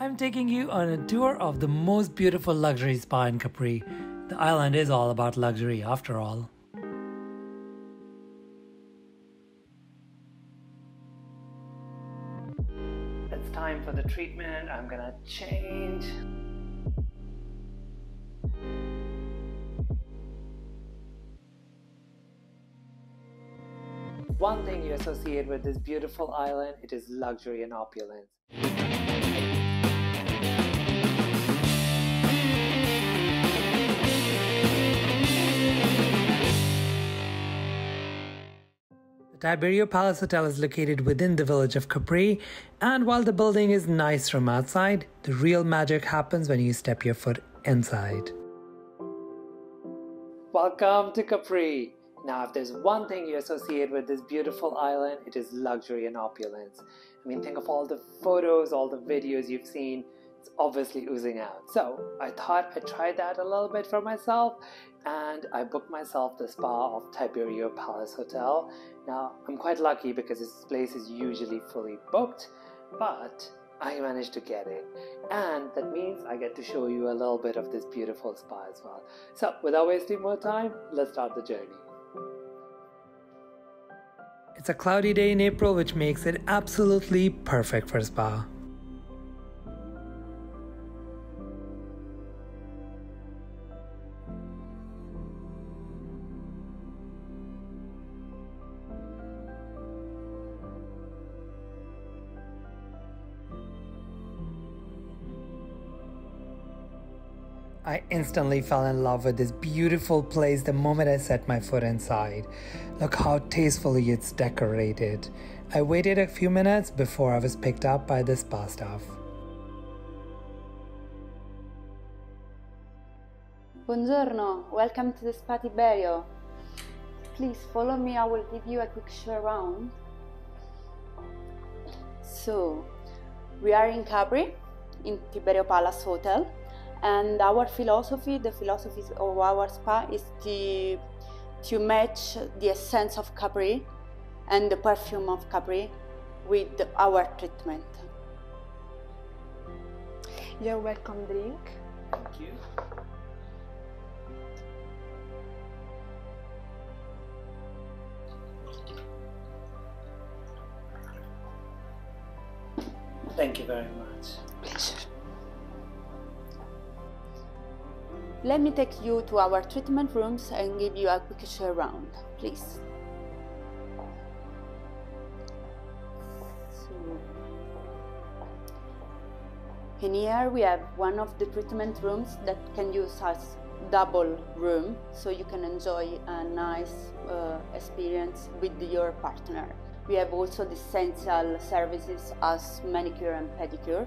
I'm taking you on a tour of the most beautiful luxury spa in Capri. The island is all about luxury after all. It's time for the treatment. I'm gonna change. One thing you associate with this beautiful island, it is luxury and opulence. Tiberio Palace Hotel is located within the village of Capri, and while the building is nice from outside, the real magic happens when you step your foot inside. Welcome to Capri! Now, if there's one thing you associate with this beautiful island, it is luxury and opulence. I mean, think of all the photos, all the videos you've seen, it's obviously oozing out. So, I thought I'd try that a little bit for myself, and I booked myself the spa of Tiberio Palace Hotel. Now, I'm quite lucky because this place is usually fully booked, but I managed to get it, and that means I get to show you a little bit of this beautiful spa as well. So, without wasting more time, let's start the journey. It's a cloudy day in April, which makes it absolutely perfect for spa. I instantly fell in love with this beautiful place the moment I set my foot inside. Look how tastefully it's decorated. I waited a few minutes before I was picked up by the spa staff. Buongiorno, welcome to the Spa Tiberio. Please follow me, I will give you a quick show around. So, we are in Capri, in Tiberio Palace Hotel. And our philosophy, the philosophy of our spa is to match the essence of Capri and the perfume of Capri with our treatment. You're welcome, drink. Thank you. Thank you very much. Pleasure. Let me take you to our treatment rooms and give you a quick show around, please. So, in here we have one of the treatment rooms that can use as double room, so you can enjoy a nice experience with your partner. We have also the essential services as manicure and pedicure.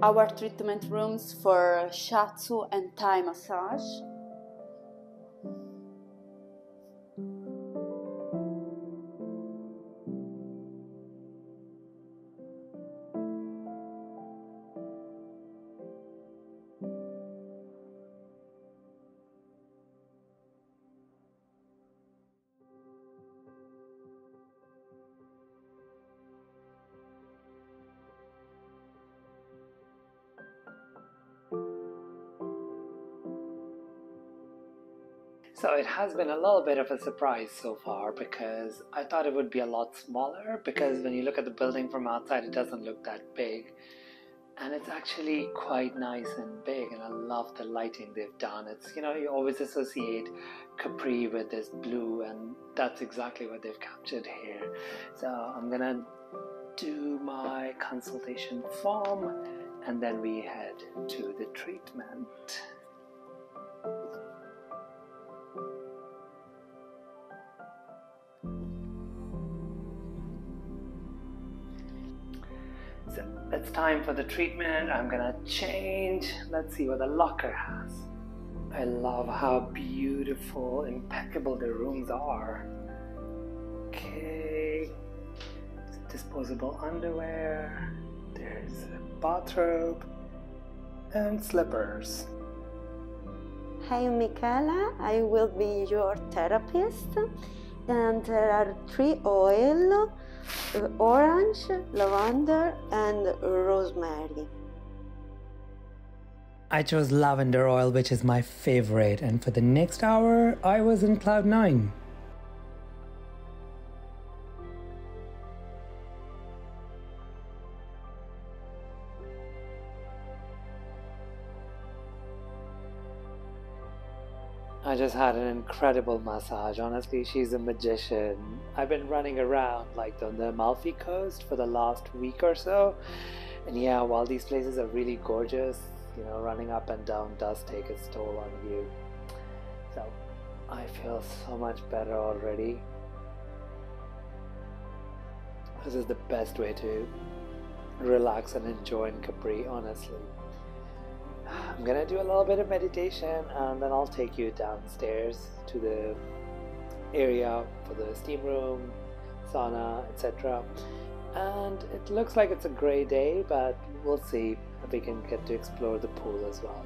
Our treatment rooms for shiatsu and Thai massage. So it has been a little bit of a surprise so far because I thought it would be a lot smaller because when you look at the building from outside, it doesn't look that big. And it's actually quite nice and big, and I love the lighting they've done. It's, you know, you always associate Capri with this blue, and that's exactly what they've captured here. So I'm gonna do my consultation form and then we head to the treatment. It's time for the treatment. I'm gonna change. Let's see what the locker has. I love how beautiful, impeccable the rooms are. Okay, disposable underwear. There's bathrobe, and slippers. Hi, Michaela. I will be your therapist. And there are three oils, orange, lavender, and rosemary. I chose lavender oil, which is my favorite. And for the next hour, I was in cloud nine. I just had an incredible massage. Honestly, she's a magician. I've been running around like on the Amalfi coast for the last week or so. And yeah, while these places are really gorgeous, you know, running up and down does take its toll on you. So I feel so much better already. This is the best way to relax and enjoy in Capri, honestly. I'm gonna do a little bit of meditation and then I'll take you downstairs to the area for the steam room, sauna, etc. And it looks like it's a grey day, but we'll see if we can get to explore the pool as well.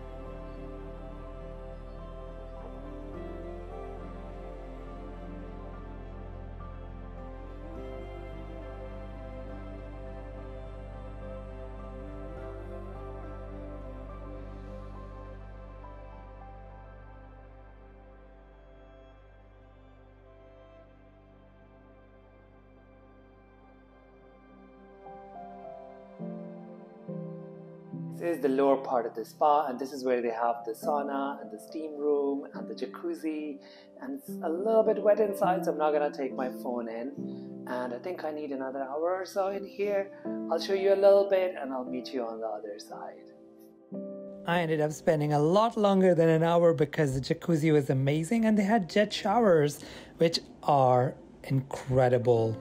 This is the lower part of the spa, and this is where they have the sauna and the steam room and the jacuzzi, and it's a little bit wet inside, so I'm not gonna take my phone in, and I think I need another hour or so in here. I'll show you a little bit and I'll meet you on the other side. I ended up spending a lot longer than an hour because the jacuzzi was amazing and they had jet showers, which are incredible.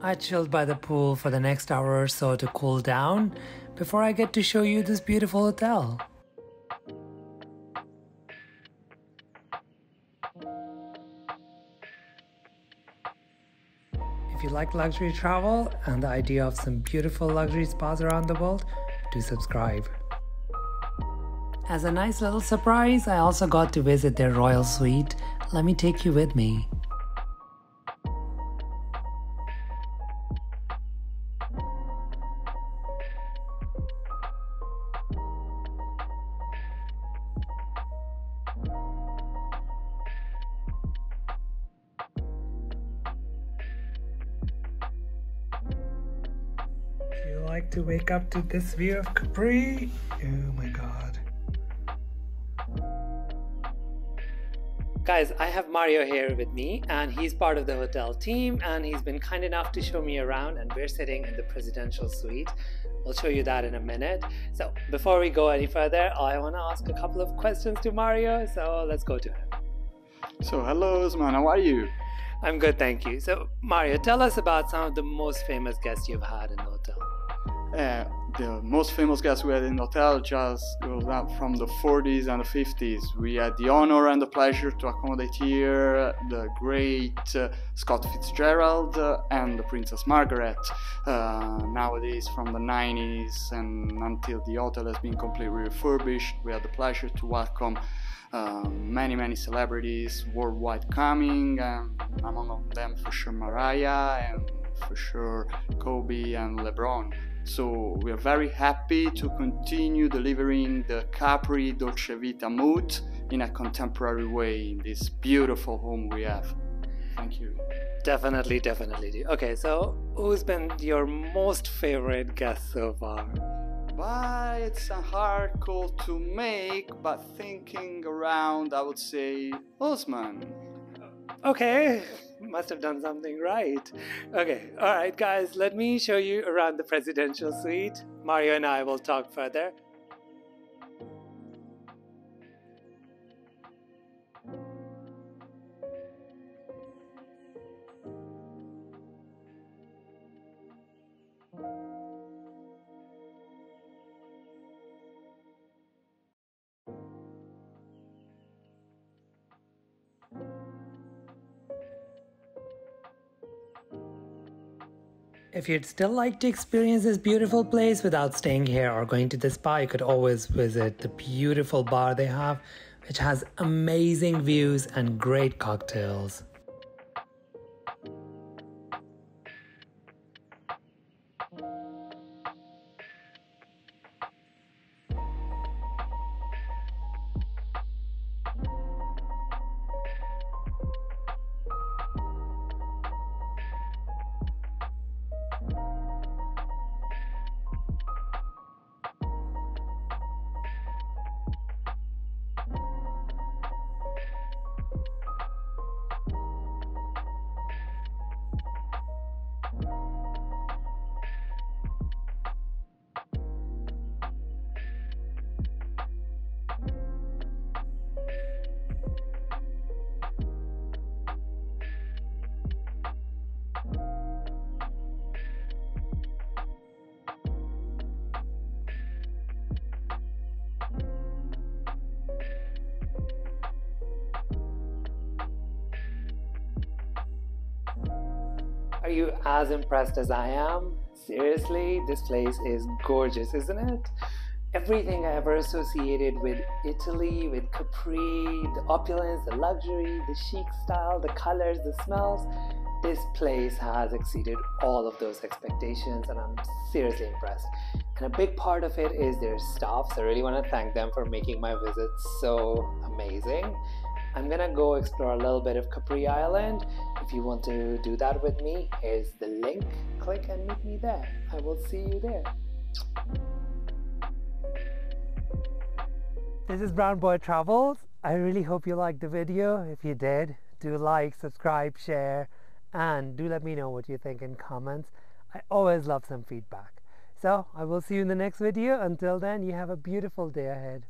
I chilled by the pool for the next hour or so to cool down before I get to show you this beautiful hotel. If you like luxury travel and the idea of some beautiful luxury spas around the world, do subscribe. As a nice little surprise, I also got to visit their royal suite. Let me take you with me. Like to wake up to this view of Capri. Oh my god. Guys, I have Mario here with me and he's part of the hotel team and he's been kind enough to show me around, and we're sitting in the presidential suite. We'll show you that in a minute. So before we go any further, I want to ask a couple of questions to Mario, so let's go to him. So hello Osman, how are you? I'm good, thank you. So Mario, tell us about some of the most famous guests you've had in the hotel. The most famous guests we had in the hotel just from the 40s and the 50s. We had the honor and the pleasure to accommodate here the great Scott Fitzgerald and the Princess Margaret. Nowadays, from the 90s and until the hotel has been completely refurbished, we had the pleasure to welcome many celebrities worldwide coming, and among them for sure Mariah and for sure Kobe and LeBron. So we are very happy to continue delivering the Capri Dolce Vita mood in a contemporary way in this beautiful home we have. Thank you. Definitely. Okay, so who's been your most favorite guest so far? But it's a hard call to make, but thinking around, I would say Osman. Okay, must have done something right. Okay, all right guys, let me show you around the presidential suite. Mario and I will talk further. If you'd still like to experience this beautiful place without staying here or going to the spa, you could always visit the beautiful bar they have, which has amazing views and great cocktails. Are you as impressed as I am? Seriously, this place is gorgeous, isn't it? Everything I ever associated with Italy, with Capri, the opulence, the luxury, the chic style, the colors, the smells, this place has exceeded all of those expectations and I'm seriously impressed. And a big part of it is their staff, so I really want to thank them for making my visit so amazing. I'm gonna go explore a little bit of Capri Island. If you want to do that with me, here's the link. Click and meet me there. I will see you there. This is Brown Boy Travels. I really hope you liked the video. If you did, do like, subscribe, share, and do let me know what you think in comments. I always love some feedback. So I will see you in the next video. Until then, you have a beautiful day ahead.